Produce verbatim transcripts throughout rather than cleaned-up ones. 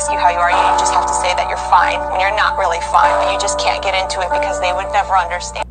ask you how you are, you just have to say that you're fine when you're not really fine, but you just can't get into it because they would never understand.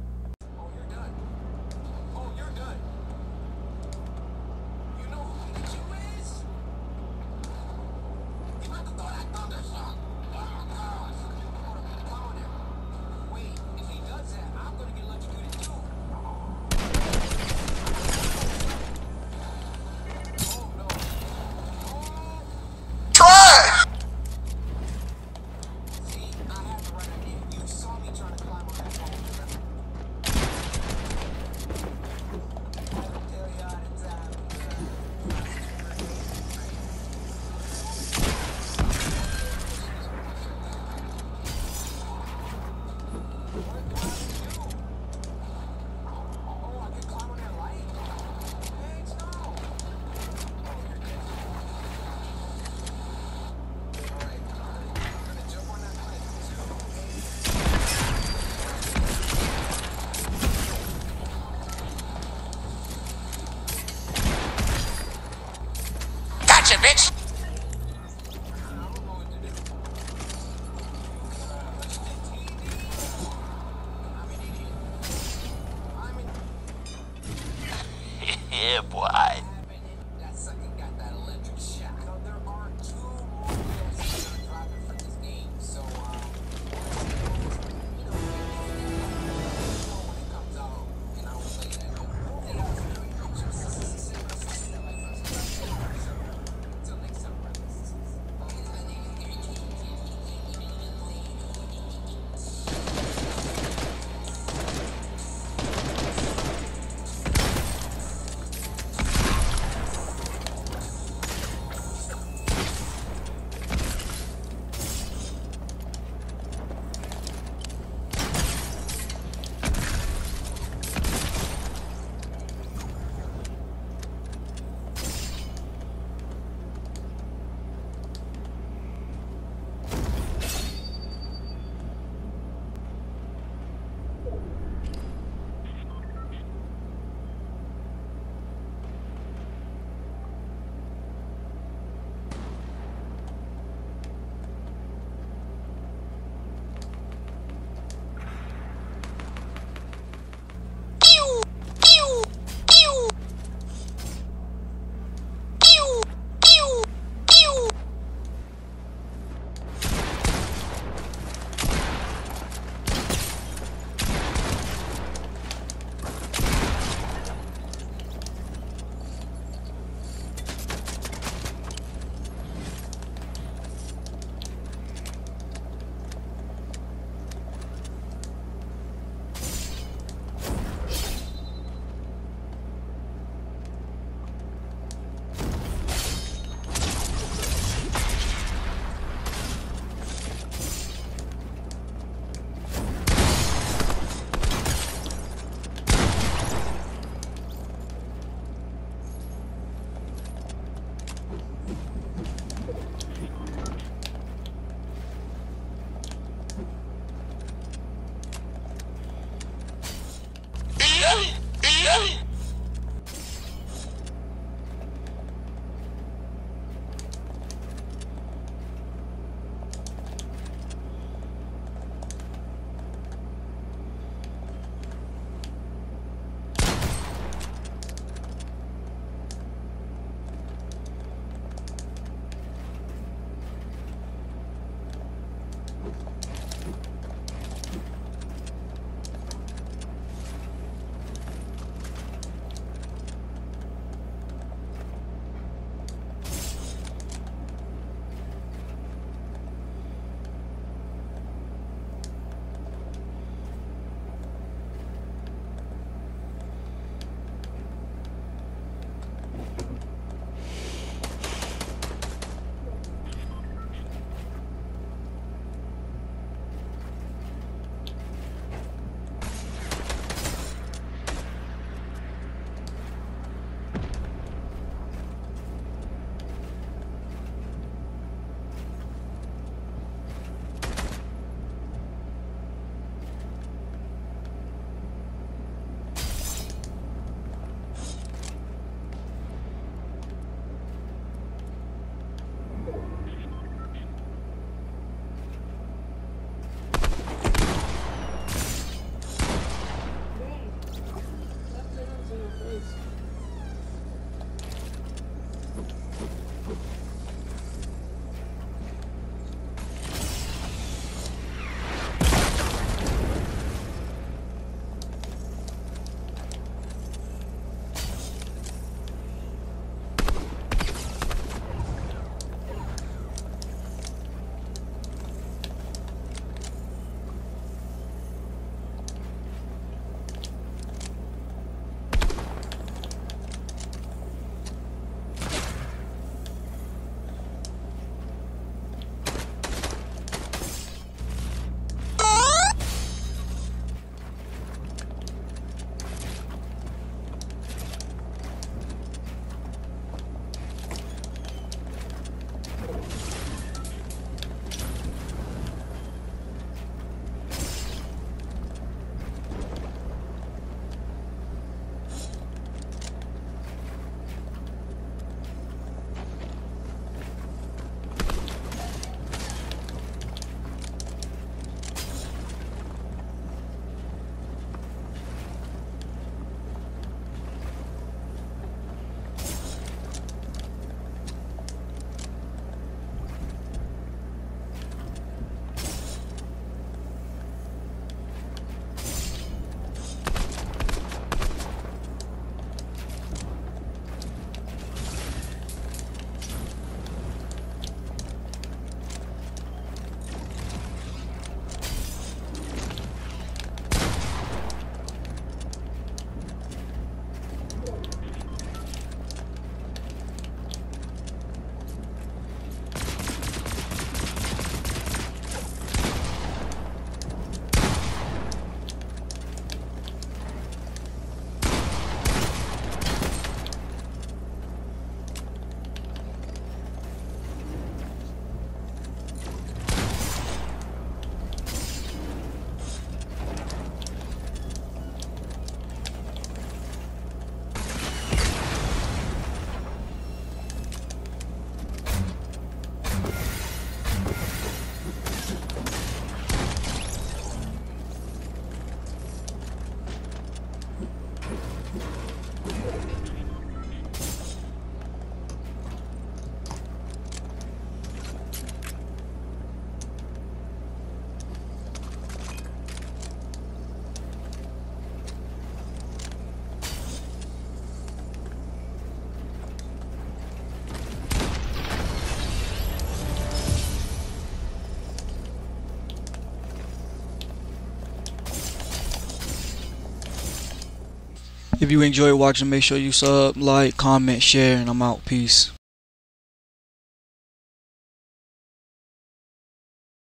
If you enjoy watching, make sure you sub, like, comment, share, and I'm out. Peace.